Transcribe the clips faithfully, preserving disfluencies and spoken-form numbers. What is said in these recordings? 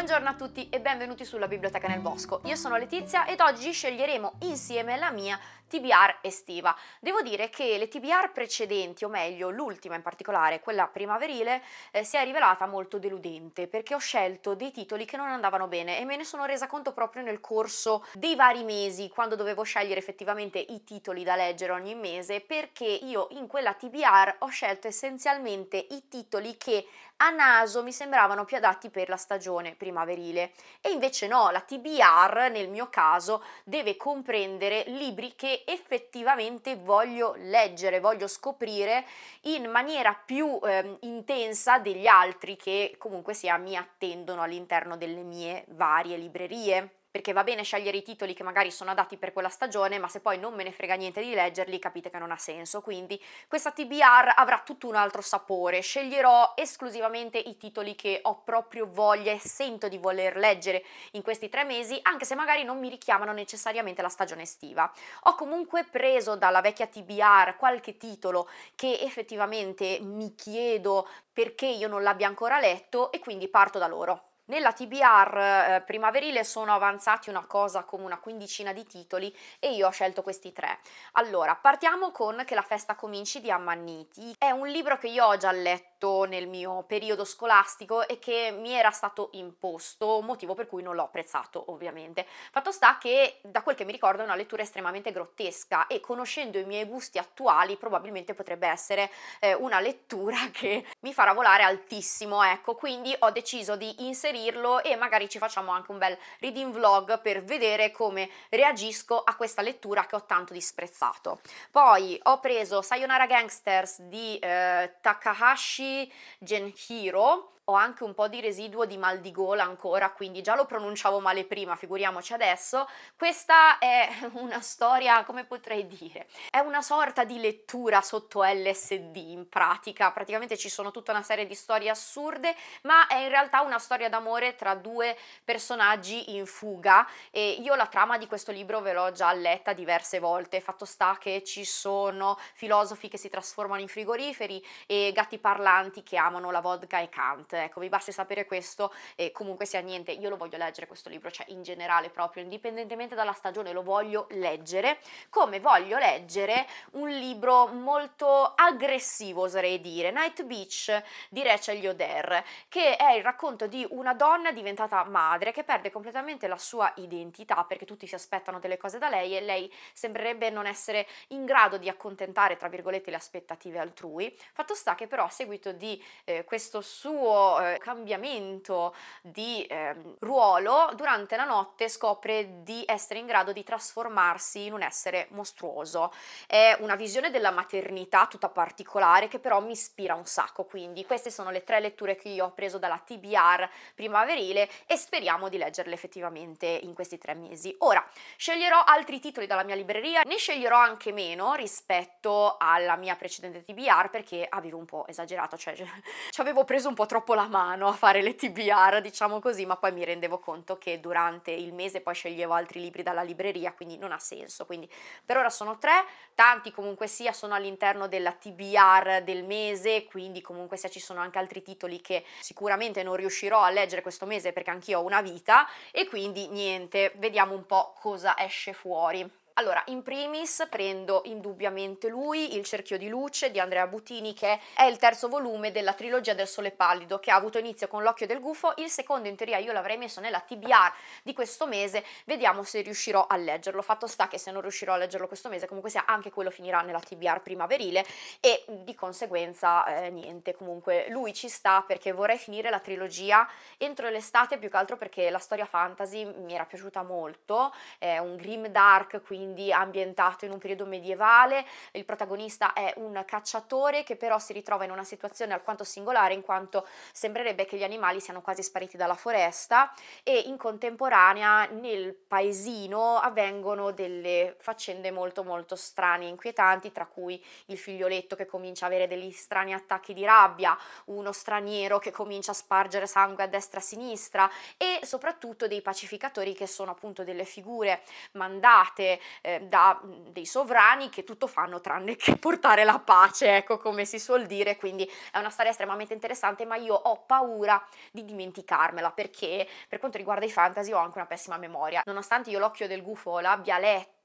Buongiorno a tutti e benvenuti sulla Biblioteca nel Bosco. Io sono Letizia ed oggi sceglieremo insieme la mia T B R estiva. Devo dire che le T B R precedenti, o meglio l'ultima in particolare, quella primaverile, eh, si è rivelata molto deludente perché ho scelto dei titoli che non andavano bene e me ne sono resa conto proprio nel corso dei vari mesi, quando dovevo scegliere effettivamente i titoli da leggere ogni mese, perché io in quella T B R ho scelto essenzialmente i titoli che a naso mi sembravano più adatti per la stagione primaverile. E invece no, la T B R nel mio caso deve comprendere libri che effettivamente voglio leggere, voglio scoprire in maniera più eh, intensa degli altri che comunque sia mi attendono all'interno delle mie varie librerie. Perché va bene scegliere i titoli che magari sono adatti per quella stagione, ma se poi non me ne frega niente di leggerli, capite che non ha senso. Quindi questa T B R avrà tutto un altro sapore, sceglierò esclusivamente i titoli che ho proprio voglia e sento di voler leggere in questi tre mesi, anche se magari non mi richiamano necessariamente la stagione estiva. Ho comunque preso dalla vecchia T B R qualche titolo che effettivamente mi chiedo perché io non l'abbia ancora letto e quindi parto da loro. Nella T B R eh, primaverile sono avanzati una cosa come una quindicina di titoli e io ho scelto questi tre. Allora, partiamo con Che la festa cominci di Ammaniti. È un libro che io ho già letto nel mio periodo scolastico e che mi era stato imposto, motivo per cui non l'ho apprezzato ovviamente. Fatto sta che, da quel che mi ricordo, è una lettura estremamente grottesca e, conoscendo i miei gusti attuali, probabilmente potrebbe essere eh, una lettura che mi farà volare altissimo, ecco. Quindi ho deciso di inserire e magari ci facciamo anche un bel reading vlog per vedere come reagisco a questa lettura che ho tanto disprezzato. Poi ho preso Sayonara Gangstars di eh, Takahashi Genichiro. Ho anche un po' di residuo di mal di gola ancora, quindi già lo pronunciavo male prima, figuriamoci adesso. Questa è una storia, come potrei dire, è una sorta di lettura sotto L S D in pratica. Praticamente ci sono tutta una serie di storie assurde, ma è in realtà una storia d'amore tra due personaggi in fuga, e io la trama di questo libro ve l'ho già letta diverse volte. Fatto sta che ci sono filosofi che si trasformano in frigoriferi e gatti parlanti che amano la vodka e Kant. Ecco, vi basti sapere questo e comunque sia niente, io lo voglio leggere questo libro, cioè in generale proprio, indipendentemente dalla stagione, lo voglio leggere, come voglio leggere un libro molto aggressivo, oserei dire, Nightbitch di Rachel Yoder, che è il racconto di una donna diventata madre che perde completamente la sua identità perché tutti si aspettano delle cose da lei e lei sembrerebbe non essere in grado di accontentare, tra virgolette, le aspettative altrui. Fatto sta che però, a seguito di eh, questo suo cambiamento di eh, ruolo, durante la notte scopre di essere in grado di trasformarsi in un essere mostruoso. È una visione della maternità tutta particolare che però mi ispira un sacco. Quindi queste sono le tre letture che io ho preso dalla T B R primaverile e speriamo di leggerle effettivamente in questi tre mesi. Ora sceglierò altri titoli dalla mia libreria, ne sceglierò anche meno rispetto alla mia precedente T B R perché avevo un po' esagerato, cioè ci avevo preso un po' troppo la mano a fare le T B R, diciamo così, ma poi mi rendevo conto che durante il mese poi sceglievo altri libri dalla libreria, quindi non ha senso. Quindi per ora sono tre, tanti comunque sia sono all'interno della T B R del mese, quindi comunque sia ci sono anche altri titoli che sicuramente non riuscirò a leggere questo mese perché anch'io ho una vita, e quindi niente, vediamo un po' cosa esce fuori. Allora, in primis prendo indubbiamente lui, Il cerchio di luce di Andrea Butini, che è il terzo volume della trilogia del Sole pallido, che ha avuto inizio con L'occhio del gufo. Il secondo, in teoria, io l'avrei messo nella T B R di questo mese, vediamo se riuscirò a leggerlo. Fatto sta che, se non riuscirò a leggerlo questo mese, comunque sia anche quello finirà nella T B R primaverile e di conseguenza eh, niente, comunque lui ci sta perché vorrei finire la trilogia entro l'estate, più che altro perché la storia fantasy mi era piaciuta molto, è un grim dark, quindi quindi ambientato in un periodo medievale. Il protagonista è un cacciatore che però si ritrova in una situazione alquanto singolare, in quanto sembrerebbe che gli animali siano quasi spariti dalla foresta e in contemporanea nel paesino avvengono delle faccende molto molto strane e inquietanti, tra cui il figlioletto che comincia a avere degli strani attacchi di rabbia, uno straniero che comincia a spargere sangue a destra e a sinistra e soprattutto dei pacificatori, che sono appunto delle figure mandate eh, da dei sovrani che tutto fanno tranne che portare la pace, ecco, come si suol dire. Quindi è una storia estremamente interessante, ma io ho paura di dimenticarmela, perché per quanto riguarda i fantasy ho anche una pessima memoria, nonostante io L'occhio del gufo l'abbia letto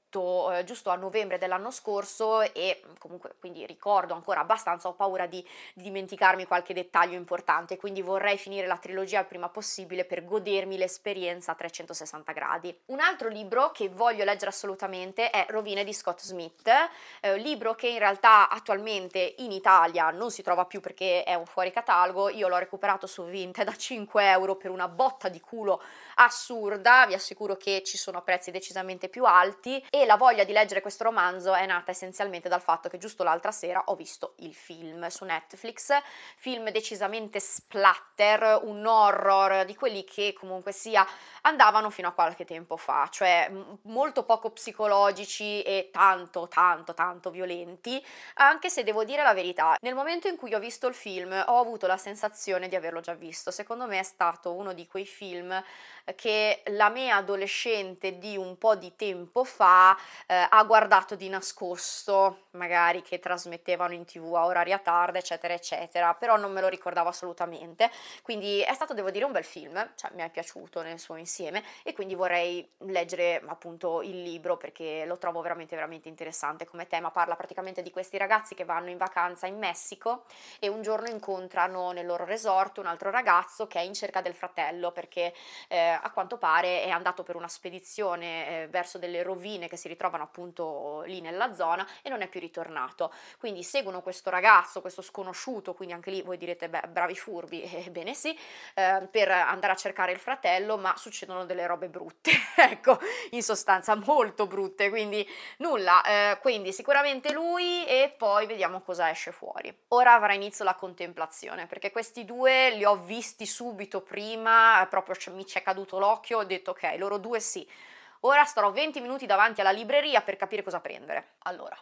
giusto a novembre dell'anno scorso e comunque quindi ricordo ancora abbastanza, ho paura di, di dimenticarmi qualche dettaglio importante, quindi vorrei finire la trilogia il prima possibile per godermi l'esperienza a trecentosessanta gradi. Un altro libro che voglio leggere assolutamente è Rovine di Scott Smith, eh, libro che in realtà attualmente in Italia non si trova più perché è un fuori catalogo. Io l'ho recuperato su Vinted a cinque euro per una botta di culo assurda, vi assicuro che ci sono prezzi decisamente più alti, e la voglia di leggere questo romanzo è nata essenzialmente dal fatto che giusto l'altra sera ho visto il film su Netflix, film decisamente splatter, un horror di quelli che comunque sia andavano fino a qualche tempo fa, cioè molto poco psicologici e tanto tanto tanto violenti, anche se devo dire la verità, nel momento in cui ho visto il film ho avuto la sensazione di averlo già visto. Secondo me è stato uno di quei film che la mia adolescente di un po' di tempo fa Eh, ha guardato di nascosto, magari che trasmettevano in tv a orari a tarda eccetera eccetera, però non me lo ricordavo assolutamente, quindi è stato, devo dire, un bel film, cioè mi è piaciuto nel suo insieme e quindi vorrei leggere appunto il libro perché lo trovo veramente veramente interessante come tema. Parla praticamente di questi ragazzi che vanno in vacanza in Messico e un giorno incontrano nel loro resort un altro ragazzo che è in cerca del fratello, perché eh, a quanto pare è andato per una spedizione eh, verso delle rovine che si ritrovano appunto lì nella zona e non è più ritornato, quindi seguono questo ragazzo, questo sconosciuto, quindi anche lì voi direte beh, bravi furbi, ebbene sì, eh, per andare a cercare il fratello, ma succedono delle robe brutte ecco, in sostanza molto brutte, quindi nulla, eh, quindi sicuramente lui e poi vediamo cosa esce fuori. Ora avrà inizio la contemplazione, perché questi due li ho visti subito prima, proprio mi c'è caduto l'occhio, ho detto ok, loro due sì. Ora starò venti minuti davanti alla libreria per capire cosa prendere. Allora,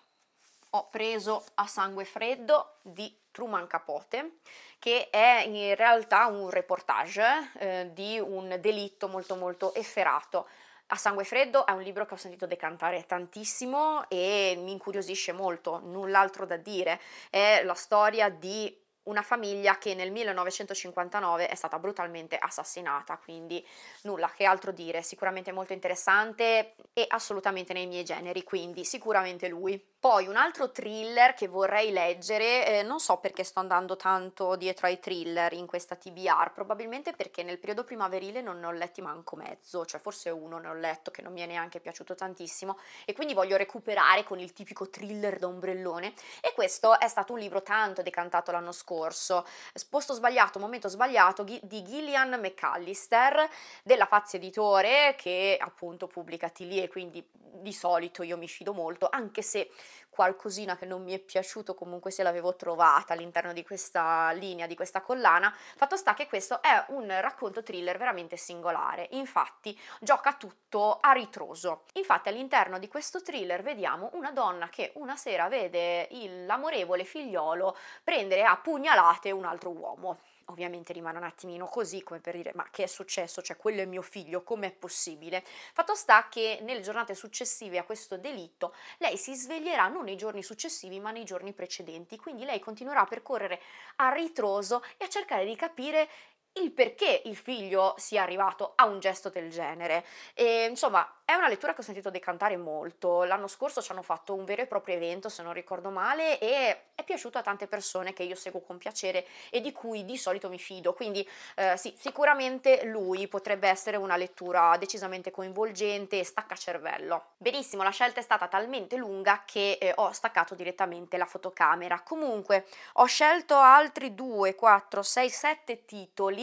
ho preso A sangue freddo di Truman Capote, che è in realtà un reportage eh, di un delitto molto molto efferato. A sangue freddo è un libro che ho sentito decantare tantissimo e mi incuriosisce molto, null'altro da dire. È la storia di una famiglia che nel millenovecentocinquantanove è stata brutalmente assassinata, quindi nulla che altro dire, sicuramente molto interessante e assolutamente nei miei generi, quindi sicuramente lui. Poi un altro thriller che vorrei leggere, eh, non so perché sto andando tanto dietro ai thriller in questa T B R, probabilmente perché nel periodo primaverile non ne ho letti manco mezzo, cioè forse uno ne ho letto che non mi è neanche piaciuto tantissimo e quindi voglio recuperare con il tipico thriller da ombrellone, e questo è stato un libro tanto decantato l'anno scorso, Posto sbagliato, momento sbagliato di Gillian McAllister della Fazio Editore, che appunto pubblica T L E, quindi di solito io mi fido molto, anche se qualcosina che non mi è piaciuto comunque se l'avevo trovata all'interno di questa linea, di questa collana. Fatto sta che questo è un racconto thriller veramente singolare, infatti gioca tutto a ritroso. Infatti all'interno di questo thriller vediamo una donna che una sera vede l'amorevole figliolo prendere a pugnalate un altro uomo. Ovviamente rimane un attimino così, come per dire ma che è successo, cioè quello è mio figlio, com'è possibile? Fatto sta che nelle giornate successive a questo delitto lei si sveglierà non nei giorni successivi ma nei giorni precedenti, quindi lei continuerà a percorrere a ritroso e a cercare di capire il perché il figlio sia arrivato a un gesto del genere. E insomma è una lettura che ho sentito decantare molto, l'anno scorso ci hanno fatto un vero e proprio evento se non ricordo male e è piaciuto a tante persone che io seguo con piacere e di cui di solito mi fido, quindi eh, sì, sicuramente lui potrebbe essere una lettura decisamente coinvolgente e staccacervello. Benissimo, la scelta è stata talmente lunga che eh, ho staccato direttamente la fotocamera. Comunque ho scelto altri due, quattro, sei, sette titoli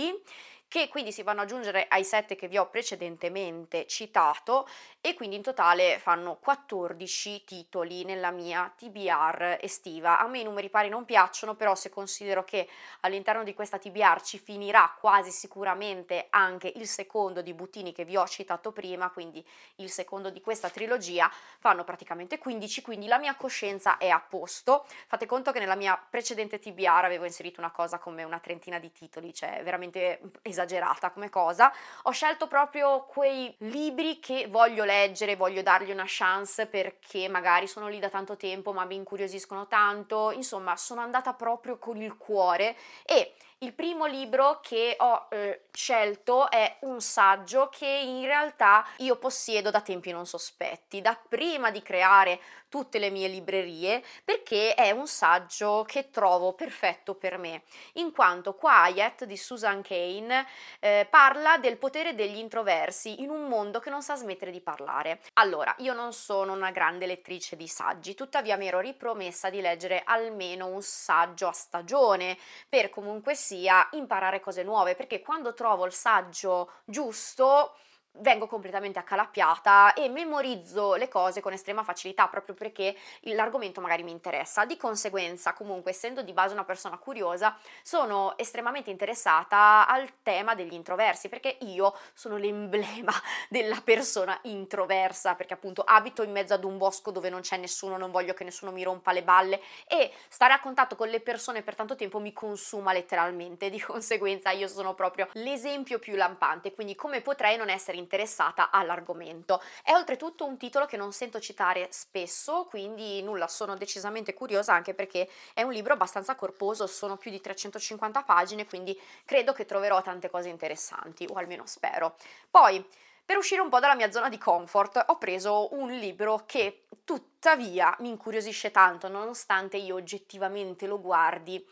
che quindi si vanno ad aggiungere ai sette che vi ho precedentemente citato e quindi in totale fanno quattordici titoli nella mia T B R estiva. A me i numeri pari non piacciono, però se considero che all'interno di questa T B R ci finirà quasi sicuramente anche il secondo di Butini che vi ho citato prima, quindi il secondo di questa trilogia, fanno praticamente quindici, quindi la mia coscienza è a posto. Fate conto che nella mia precedente T B R avevo inserito una cosa come una trentina di titoli, cioè veramente esagerata. esagerata come cosa, ho scelto proprio quei libri che voglio leggere, voglio dargli una chance perché magari sono lì da tanto tempo ma mi incuriosiscono tanto, insomma sono andata proprio con il cuore. E il primo libro che ho eh, scelto è un saggio che in realtà io possiedo da tempi non sospetti, da prima di creare tutte le mie librerie, perché è un saggio che trovo perfetto per me, in quanto Quiet di Susan Cain eh, parla del potere degli introversi in un mondo che non sa smettere di parlare. Allora, io non sono una grande lettrice di saggi, tuttavia mi ero ripromessa di leggere almeno un saggio a stagione per comunque sia imparare cose nuove, perché quando trovo il saggio giusto vengo completamente accalappiata e memorizzo le cose con estrema facilità, proprio perché l'argomento magari mi interessa. Di conseguenza, comunque, essendo di base una persona curiosa, sono estremamente interessata al tema degli introversi, perché io sono l'emblema della persona introversa, perché appunto abito in mezzo ad un bosco dove non c'è nessuno, non voglio che nessuno mi rompa le balle, e stare a contatto con le persone per tanto tempo mi consuma letteralmente. Di conseguenza io sono proprio l'esempio più lampante, quindi come potrei non essere interessata all'argomento. È oltretutto un titolo che non sento citare spesso, quindi nulla, sono decisamente curiosa, anche perché è un libro abbastanza corposo, sono più di trecentocinquanta pagine, quindi credo che troverò tante cose interessanti, o almeno spero. Poi, per uscire un po' dalla mia zona di comfort, ho preso un libro che tuttavia mi incuriosisce tanto, nonostante io oggettivamente lo guardi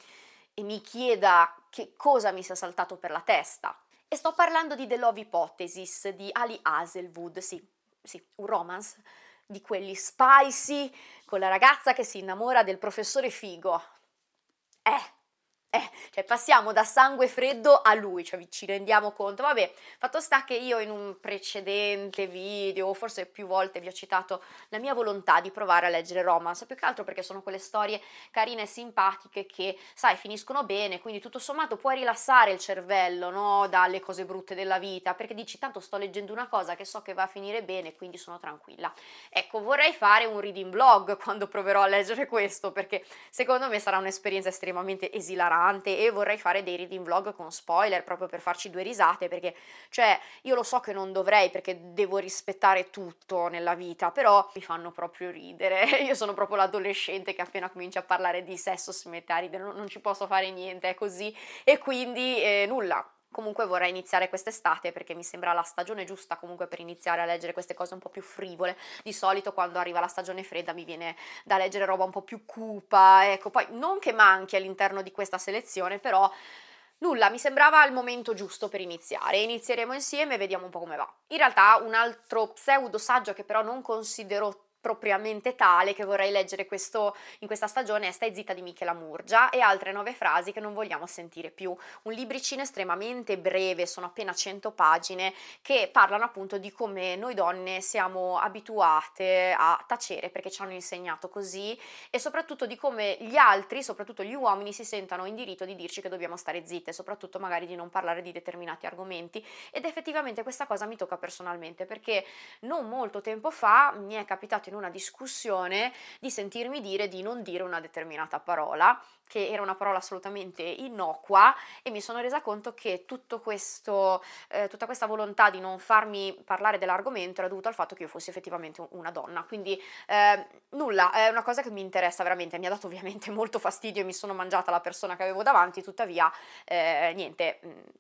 e mi chieda che cosa mi sia saltato per la testa. E sto parlando di The Love Hypothesis di Ali Hazelwood, sì, sì, un romance di quelli spicy con la ragazza che si innamora del professore Figo. Eh! Eh, cioè passiamo da Sangue Freddo a lui, cioè ci rendiamo conto. Vabbè, fatto sta che io in un precedente video, forse più volte, vi ho citato la mia volontà di provare a leggere romance, più che altro perché sono quelle storie carine e simpatiche che, sai, finiscono bene, quindi tutto sommato puoi rilassare il cervello, no, dalle cose brutte della vita, perché dici tanto sto leggendo una cosa che so che va a finire bene, quindi sono tranquilla. Ecco, vorrei fare un reading vlog quando proverò a leggere questo, perché secondo me sarà un'esperienza estremamente esilarante, e vorrei fare dei reading vlog con spoiler proprio per farci due risate, perché cioè io lo so che non dovrei, perché devo rispettare tutto nella vita, però mi fanno proprio ridere. Io sono proprio l'adolescente che appena comincia a parlare di sesso si mette a ridere, non, non ci posso fare niente, è così, e quindi eh, nulla. Comunque vorrei iniziare quest'estate, perché mi sembra la stagione giusta comunque per iniziare a leggere queste cose un po' più frivole. Di solito quando arriva la stagione fredda mi viene da leggere roba un po' più cupa, ecco, poi non che manchi all'interno di questa selezione, però nulla, mi sembrava il momento giusto per iniziare. Inizieremo insieme e vediamo un po' come va. In realtà un altro pseudo saggio che però non considero propriamente tale, che vorrei leggere questo, in questa stagione, è Stai zitta di Michela Murgia e altre nove frasi che non vogliamo sentire più. Un libricino estremamente breve, sono appena cento pagine, che parlano appunto di come noi donne siamo abituate a tacere perché ci hanno insegnato così, e soprattutto di come gli altri, soprattutto gli uomini, si sentano in diritto di dirci che dobbiamo stare zitte, soprattutto magari di non parlare di determinati argomenti. Ed effettivamente questa cosa mi tocca personalmente, perché non molto tempo fa mi è capitato in una discussione di sentirmi dire di non dire una determinata parola, che era una parola assolutamente innocua, e mi sono resa conto che tutto questo, eh, tutta questa volontà di non farmi parlare dell'argomento era dovuta al fatto che io fossi effettivamente una donna. Quindi eh, nulla, è una cosa che mi interessa veramente, mi ha dato ovviamente molto fastidio e mi sono mangiata la persona che avevo davanti, tuttavia eh, niente,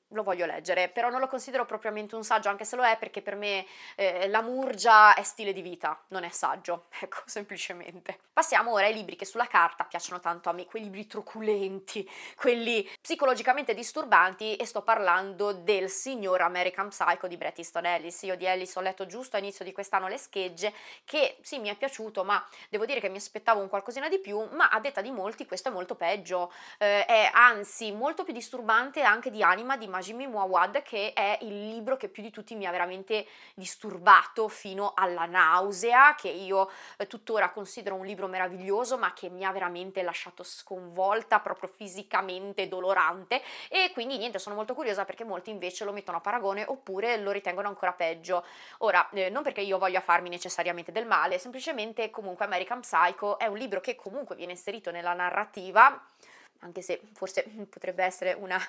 lo voglio leggere, però non lo considero propriamente un saggio, anche se lo è, perché per me eh, la Murgia è stile di vita, non è saggio, ecco, semplicemente. Passiamo ora ai libri che sulla carta piacciono tanto a me, quei libri truculenti, quelli psicologicamente disturbanti, e sto parlando del signor American Psycho di Bret Easton Ellis. Io di Ellis ho letto giusto a inizio di quest'anno Le schegge, che sì, mi è piaciuto, ma devo dire che mi aspettavo un qualcosina di più, ma a detta di molti questo è molto peggio, eh, è anzi molto più disturbante anche di Anima di Majimi Muawad, che è il libro che più di tutti mi ha veramente disturbato fino alla nausea, che io eh, tuttora considero un libro meraviglioso, ma che mi ha veramente lasciato sconvolta, proprio fisicamente dolorante. E quindi niente, sono molto curiosa perché molti invece lo mettono a paragone oppure lo ritengono ancora peggio. Ora, eh, non perché io voglia farmi necessariamente del male, semplicemente comunque American Psycho è un libro che comunque viene inserito nella narrativa anche se forse potrebbe essere una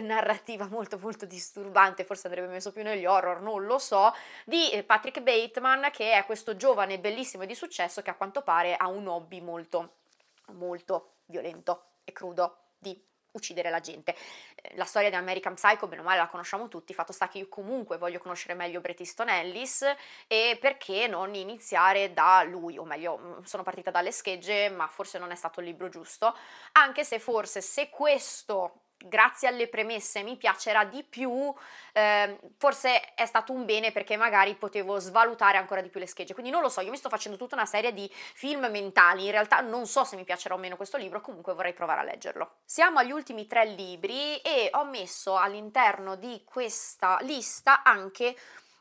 narrativa molto molto disturbante, forse andrebbe messo più negli horror, non lo so, di Patrick Bateman, che è questo giovane bellissimo e di successo che a quanto pare ha un hobby molto molto violento e crudo di uccidere la gente. La storia di American Psycho, bene o male, la conosciamo tutti, fatto sta che io comunque voglio conoscere meglio Bret Easton Ellis, e perché non iniziare da lui, o meglio, sono partita dalle schegge, ma forse non è stato il libro giusto, anche se forse se questo, grazie alle premesse, mi piacerà di più, eh, forse è stato un bene, perché magari potevo svalutare ancora di più le schegge, quindi non lo so, io mi sto facendo tutta una serie di film mentali, in realtà non so se mi piacerà o meno questo libro, comunque vorrei provare a leggerlo. Siamo agli ultimi tre libri e ho messo all'interno di questa lista anche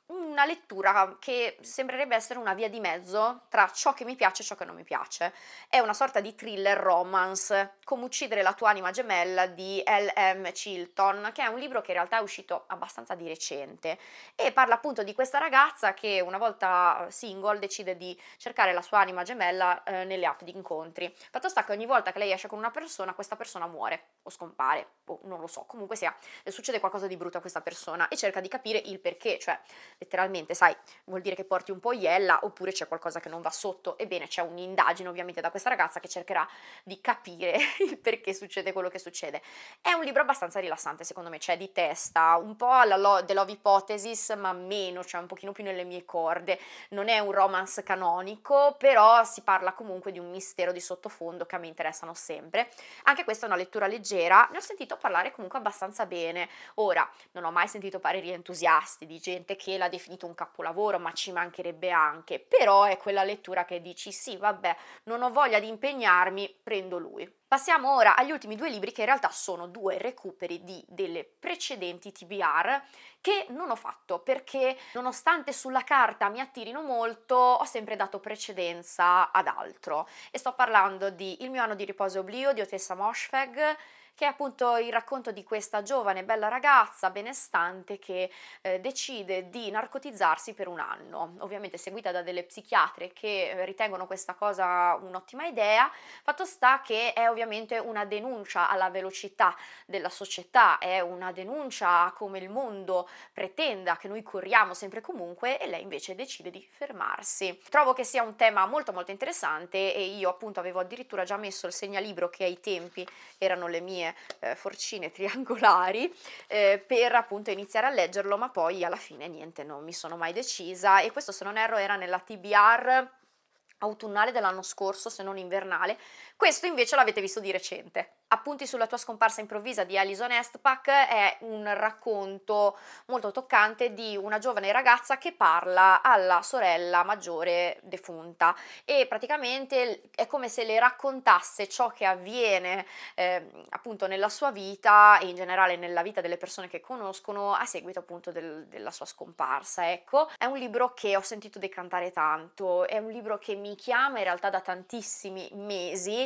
una lettura che sembrerebbe essere una via di mezzo tra ciò che mi piace e ciò che non mi piace. È una sorta di thriller romance, Come uccidere la tua anima gemella di L M Chilton, che è un libro che in realtà è uscito abbastanza di recente e parla appunto di questa ragazza che una volta single decide di cercare la sua anima gemella eh, nelle app di incontri. Fatto sta che ogni volta che lei esce con una persona, questa persona muore o scompare, o non lo so, comunque sia, succede qualcosa di brutto a questa persona e cerca di capire il perché, cioè letteralmente, sai, vuol dire che porti un po' iella oppure c'è qualcosa che non va sotto. Ebbene, c'è un'indagine ovviamente da questa ragazza che cercherà di capire il perché succede quello che succede. È un libro abbastanza rilassante secondo me, c'è di testa, un po' alla The Love Hypothesis, ma meno, cioè un pochino più nelle mie corde. Non è un romance canonico, però si parla comunque di un mistero di sottofondo che a me interessano sempre. Anche questa è una lettura leggera, ne ho sentito parlare comunque abbastanza bene. Ora, non ho mai sentito pareri entusiasti di gente che la ha definito un capolavoro, ma ci mancherebbe anche, però è quella lettura che dici sì vabbè, non ho voglia di impegnarmi, prendo lui. Passiamo ora agli ultimi due libri, che in realtà sono due recuperi di delle precedenti T B R che non ho fatto perché, nonostante sulla carta mi attirino molto, ho sempre dato precedenza ad altro, e sto parlando di Il mio anno di riposo e oblio di Ottessa Moshfegh, che è appunto il racconto di questa giovane bella ragazza benestante che eh, decide di narcotizzarsi per un anno, ovviamente seguita da delle psichiatre che eh, ritengono questa cosa un'ottima idea. Fatto sta che è ovviamente una denuncia alla velocità della società, è una denuncia a come il mondo pretenda che noi corriamo sempre e comunque, e lei invece decide di fermarsi. Trovo che sia un tema molto molto interessante, e io appunto avevo addirittura già messo il segnalibro, che ai tempi erano le mie Eh, forcine triangolari, eh, per appunto iniziare a leggerlo, ma poi alla fine niente, non mi sono mai decisa. E questo, se non erro, era nella T B R autunnale dell'anno scorso, se non invernale. Questo invece l'avete visto di recente. Appunti sulla tua scomparsa improvvisa di Alison Estpak è un racconto molto toccante di una giovane ragazza che parla alla sorella maggiore defunta, e praticamente è come se le raccontasse ciò che avviene eh, appunto nella sua vita e in generale nella vita delle persone che conoscono a seguito appunto del, della sua scomparsa. Ecco, è un libro che ho sentito decantare tanto, è un libro che mi chiama in realtà da tantissimi mesi,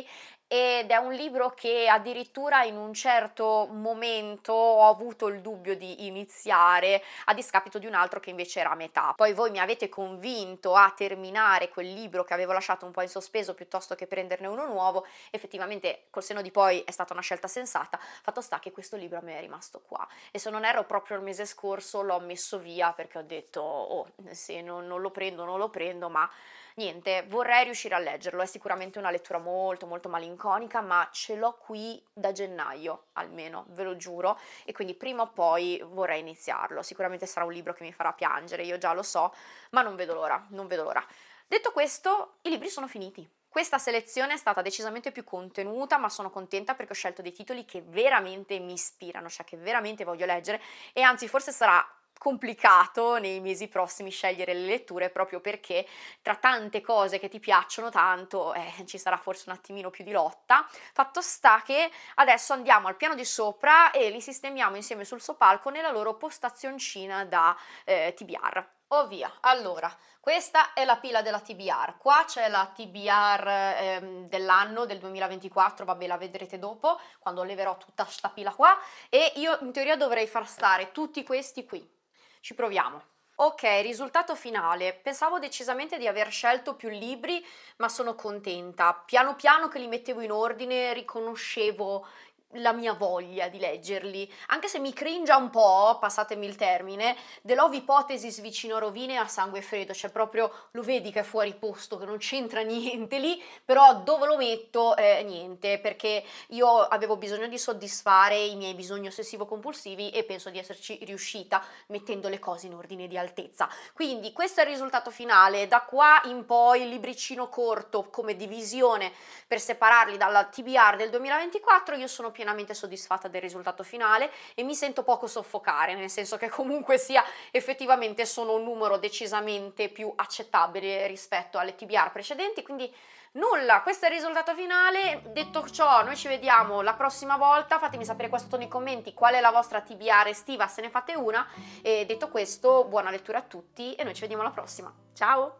ed è un libro che addirittura in un certo momento ho avuto il dubbio di iniziare a discapito di un altro che invece era a metà. Poi voi mi avete convinto a terminare quel libro che avevo lasciato un po' in sospeso piuttosto che prenderne uno nuovo. Effettivamente col senno di poi è stata una scelta sensata, fatto sta che questo libro a me è rimasto qua, e se non erro proprio il mese scorso l'ho messo via perché ho detto oh, se non, non lo prendo non lo prendo, ma niente, vorrei riuscire a leggerlo. È sicuramente una lettura molto molto malinconica, ma ce l'ho qui da gennaio almeno, ve lo giuro, e quindi prima o poi vorrei iniziarlo. Sicuramente sarà un libro che mi farà piangere, io già lo so, ma non vedo l'ora, non vedo l'ora. Detto questo, i libri sono finiti. Questa selezione è stata decisamente più contenuta, ma sono contenta perché ho scelto dei titoli che veramente mi ispirano, cioè che veramente voglio leggere, e anzi forse sarà complicato nei mesi prossimi scegliere le letture, proprio perché tra tante cose che ti piacciono tanto eh, ci sarà forse un attimino più di lotta. Fatto sta che adesso andiamo al piano di sopra e li sistemiamo insieme sul sopalco nella loro postazioncina da eh, T B R. Oh via, allora, questa è la pila della T B R, qua c'è la T B R ehm, dell'anno, del duemilaventiquattro, vabbè la vedrete dopo, quando leverò tutta sta pila qua, e io in teoria dovrei far stare tutti questi qui. Ci proviamo. Ok, risultato finale. Pensavo decisamente di aver scelto più libri, ma sono contenta. Piano piano che li mettevo in ordine riconoscevo la mia voglia di leggerli, anche se mi cringia un po', passatemi il termine, The Love Hypothesis vicino a Rovine e A sangue freddo, cioè proprio lo vedi che è fuori posto, che non c'entra niente lì, però dove lo metto? Eh, niente, perché io avevo bisogno di soddisfare i miei bisogni ossessivo-compulsivi e penso di esserci riuscita mettendo le cose in ordine di altezza. Quindi questo è il risultato finale. Da qua in poi il libricino corto come divisione per separarli dalla T B R del duemilaventiquattro, io sono più pienamente soddisfatta del risultato finale e mi sento poco soffocare, nel senso che comunque sia effettivamente sono un numero decisamente più accettabile rispetto alle T B R precedenti, quindi nulla, questo è il risultato finale. Detto ciò, noi ci vediamo la prossima volta, fatemi sapere qua sotto nei commenti qual è la vostra T B R estiva, se ne fate una, e detto questo buona lettura a tutti e noi ci vediamo alla prossima, ciao!